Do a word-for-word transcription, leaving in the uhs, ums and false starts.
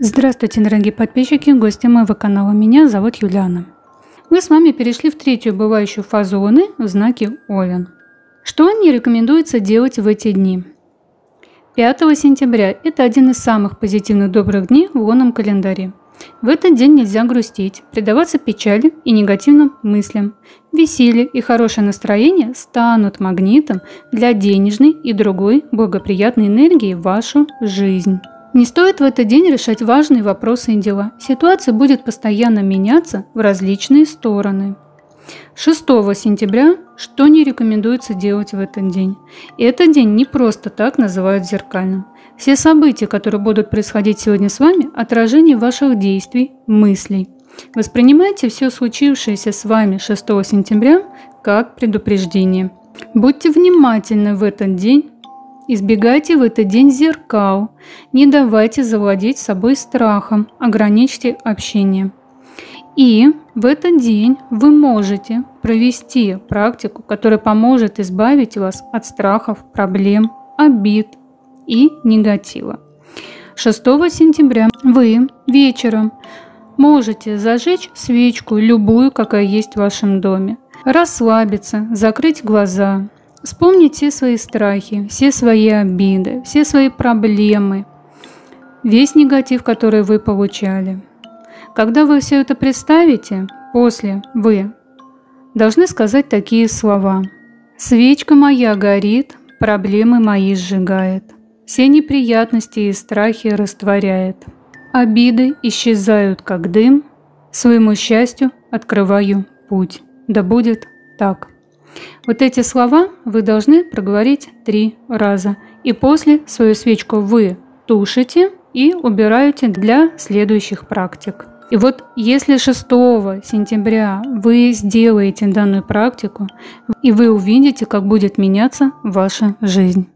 Здравствуйте, дорогие подписчики, гости моего канала. Меня зовут Юлиана. Мы с вами перешли в третью убывающую фазу Луны в знаке Овен. Что не рекомендуется делать в эти дни? пятого сентября – это один из самых позитивных добрых дней в лунном календаре. В этот день нельзя грустить, предаваться печали и негативным мыслям. Веселье и хорошее настроение станут магнитом для денежной и другой благоприятной энергии в вашу жизнь. Не стоит в этот день решать важные вопросы и дела. Ситуация будет постоянно меняться в различные стороны. шестого сентября что не рекомендуется делать в этот день? Этот день не просто так называют зеркальным. Все события, которые будут происходить сегодня с вами, отражение ваших действий, мыслей. Воспринимайте все случившееся с вами шестого сентября как предупреждение. Будьте внимательны в этот день. Избегайте в этот день зеркал, не давайте завладеть собой страхом, ограничьте общение. И в этот день вы можете провести практику, которая поможет избавить вас от страхов, проблем, обид и негатива. шестого сентября вы вечером можете зажечь свечку, любую, какая есть в вашем доме, расслабиться, закрыть глаза. Вспомните все свои страхи, все свои обиды, все свои проблемы, весь негатив, который вы получали. Когда вы все это представите, после вы должны сказать такие слова. «Свечка моя горит, проблемы мои сжигает, все неприятности и страхи растворяет, обиды исчезают, как дым, своему счастью открываю путь, да будет так». Вот эти слова вы должны проговорить три раза. И после свою свечку вы тушите и убираете для следующих практик. И вот если шестого сентября вы сделаете данную практику, и вы увидите, как будет меняться ваша жизнь.